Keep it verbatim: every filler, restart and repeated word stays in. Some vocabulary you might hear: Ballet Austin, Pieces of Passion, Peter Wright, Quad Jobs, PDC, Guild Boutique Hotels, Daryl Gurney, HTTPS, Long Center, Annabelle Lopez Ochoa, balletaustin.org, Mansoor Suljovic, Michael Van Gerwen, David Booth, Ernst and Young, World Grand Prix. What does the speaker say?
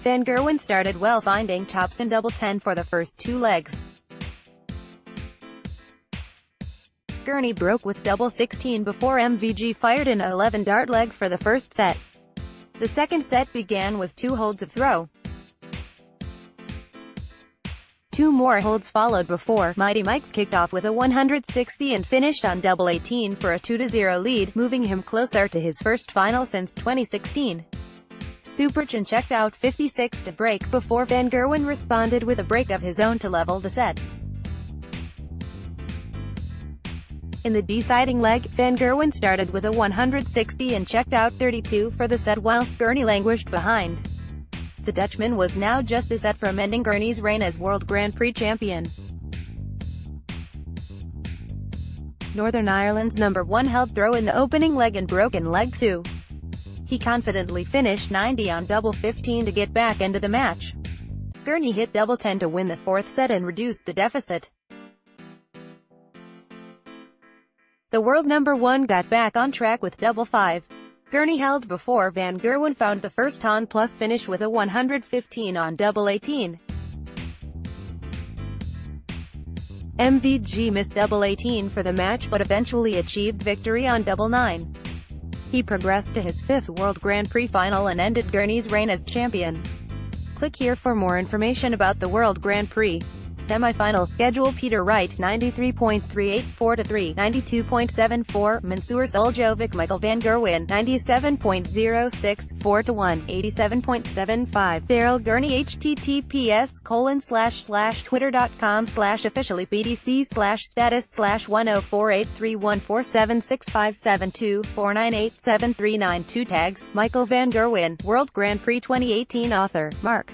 Van Gerwen started well, finding chops in double ten for the first two legs. Gurney broke with double sixteen before M V G fired an eleven-dart leg for the first set. The second set began with two holds of throw. Two more holds followed before Mighty Mike kicked off with a one hundred sixty and finished on double eighteen for a two to zero lead, moving him closer to his first final since twenty sixteen. Superchin checked out fifty-six to break before Van Gerwen responded with a break of his own to level the set. In the deciding leg, Van Gerwen started with a one hundred sixty and checked out thirty-two for the set whilst Gurney languished behind. The Dutchman was now just a set from ending Gurney's reign as World Grand Prix champion. Northern Ireland's number one held throw in the opening leg and broke in leg two. He confidently finished ninety on double fifteen to get back into the match. Gurney hit double ten to win the fourth set and reduced the deficit. The world number one got back on track with double five. Gurney held before Van Gerwen found the first ton plus finish with a one hundred fifteen on double eighteen. M V G missed double eighteen for the match but eventually achieved victory on double nine. He progressed to his fifth World Grand Prix final and ended Gurney's reign as champion. Click here for more information about the World Grand Prix. Semi-final schedule: Peter Wright ninety-three point three eight four to three, ninety-two point seven four, Mansoor Suljovic, Michael Van Gerwen ninety-seven point zero six four to one, eighty-seven point seven five, Daryl Gurney. H T T P S colon slash slash twitter dot com slash officially P D C slash status slash one oh four eight three one four seven six five seven two four nine eight seven three nine two tags Michael Van Gerwen World Grand Prix twenty eighteen author Mark